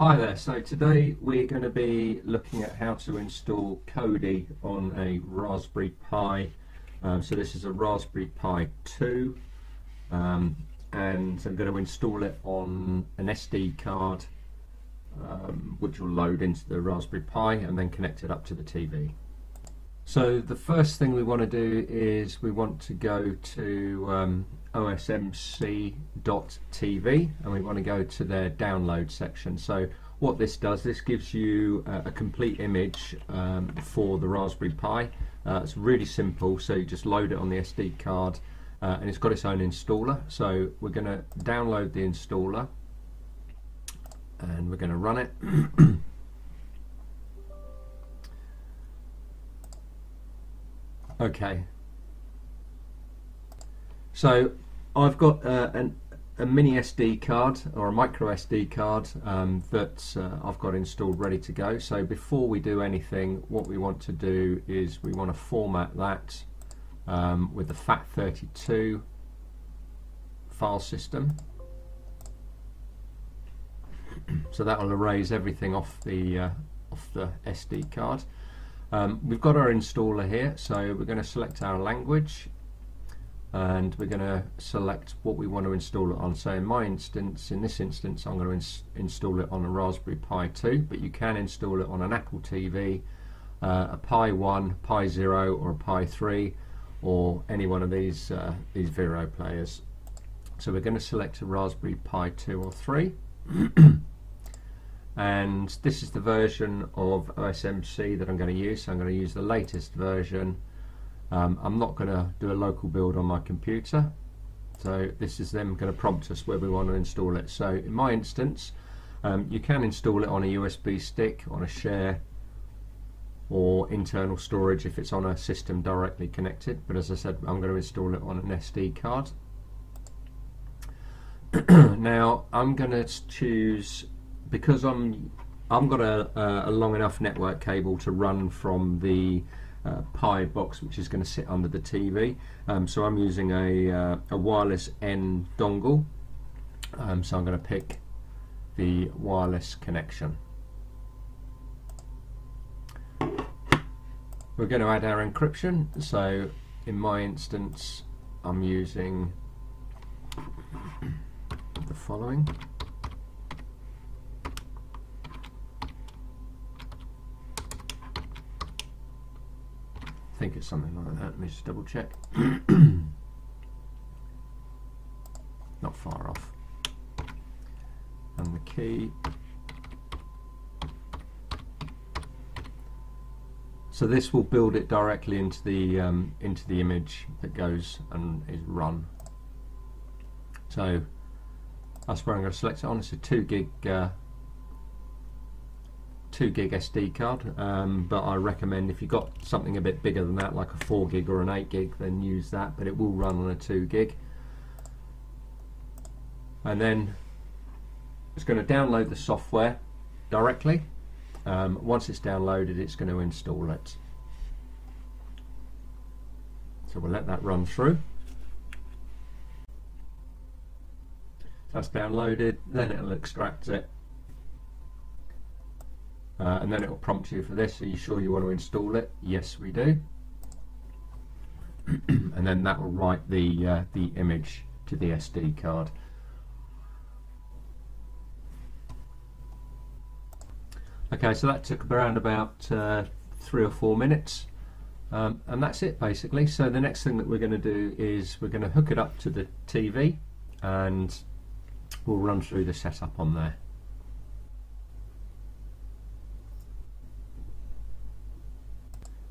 Hi there, so today we're going to be looking at how to install Kodi on a Raspberry Pi. So this is a Raspberry Pi 2 and I'm going to install it on an SD card which will load into the Raspberry Pi and then connect it up to the TV. So the first thing we want to do is we want to go to osmc.tv and we want to go to their download section. So what this does, this gives you a complete image for the Raspberry Pi. It's really simple, so you just load it on the SD card and it's got its own installer. So we're going to download the installer and we're going to run it. Okay, so I've got a mini SD card or a micro SD card that I've got installed ready to go. So before we do anything, what we want to do is we want to format that with the FAT32 file system. So that will erase everything off the SD card. We've got our installer here, so we're going to select our language and we're going to select what we want to install it on. So in my instance, in this instance, I'm going to install it on a Raspberry Pi 2, but you can install it on an Apple TV, a Pi 1, Pi 0 or a Pi 3 or any one of these Vero players. So we're going to select a Raspberry Pi 2 or 3. And this is the version of OSMC that I'm going to use. So I'm going to use the latest version. I'm not going to do a local build on my computer. So this is then going to prompt us where we want to install it. So in my instance, you can install it on a USB stick, on a share, or internal storage if it's on a system directly connected. But as I said, I'm going to install it on an SD card. Now I'm going to choose, because I've got a long enough network cable to run from the Pi box, which is going to sit under the TV. So I'm using a wireless N dongle. So I'm going to pick the wireless connection. We're going to add our encryption. So in my instance, I'm using the following. I think it's something like that. Let me just double check. Not far off. And the key. So this will build it directly into the image that goes and is run. So that's where I'm going to select it on. It's a 2 gig SD card, but I recommend if you've got something a bit bigger than that, like a 4 gig or an 8 gig, then use that, but it will run on a 2 gig. And then it's going to download the software directly. Once it's downloaded, it's going to install it. So we'll let that run through. That's downloaded, then it'll extract it. And then it will prompt you for this. Are you sure you want to install it? Yes, we do. And then that will write the image to the SD card. Okay, so that took around about 3 or 4 minutes, and that's it basically. So the next thing that we're going to do is we're going to hook it up to the TV, and we'll run through the setup on there.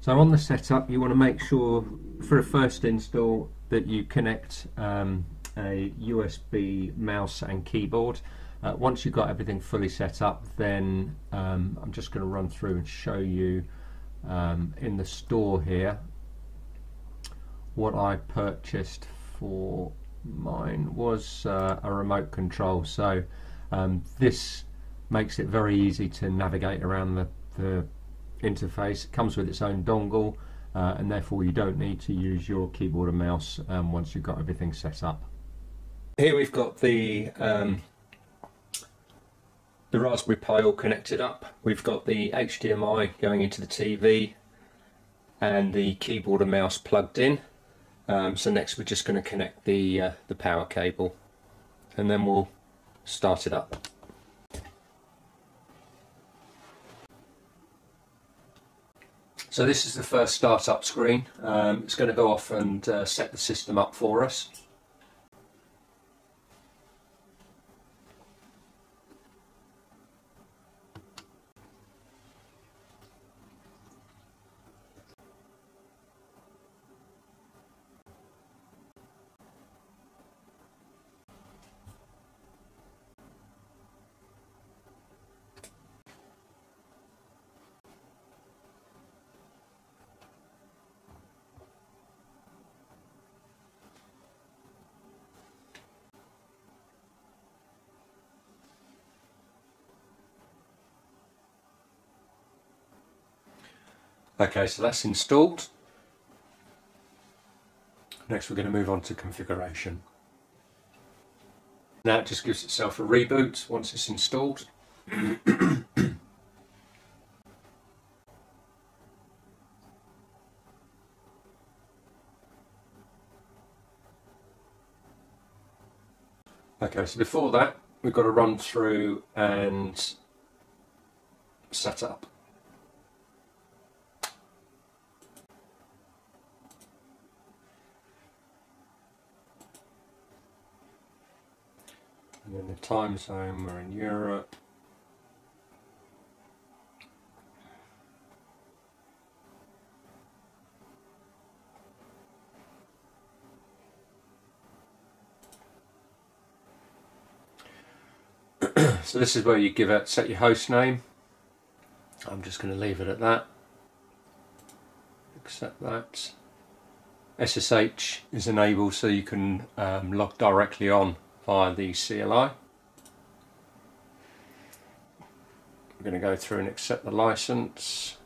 So on the setup, you want to make sure for a first install that you connect a USB mouse and keyboard. Once you've got everything fully set up, then I'm just going to run through and show you in the store here what I purchased for mine was a remote control. So this makes it very easy to navigate around the interface. It comes with its own dongle, and therefore you don't need to use your keyboard and mouse once you've got everything set up. Here we've got the the Raspberry Pi all connected up. We've got the HDMI going into the TV and the keyboard and mouse plugged in. So next we're just going to connect the power cable and then we'll start it up. So this is the first startup screen. It's going to go off and set the system up for us. Okay, so that's installed. Next we're going to move on to configuration. Now it just gives itself a reboot once it's installed. Okay, so before that we've got to run through and set up. And then the time zone, we're in Europe. So this is where you give out, set your host name. I'm just going to leave it at that. Accept that. SSH is enabled so you can log directly on via the CLI. I'm going to go through and accept the license,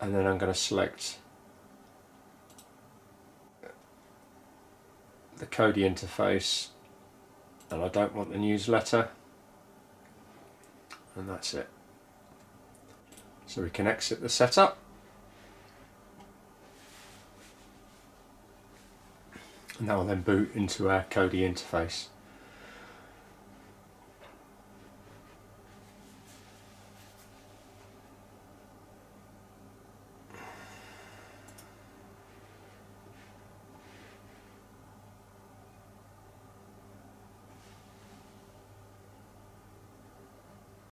and then I'm going to select the Kodi interface, and I don't want the newsletter, and that's it. So we can exit the setup. And that will then boot into our Kodi interface.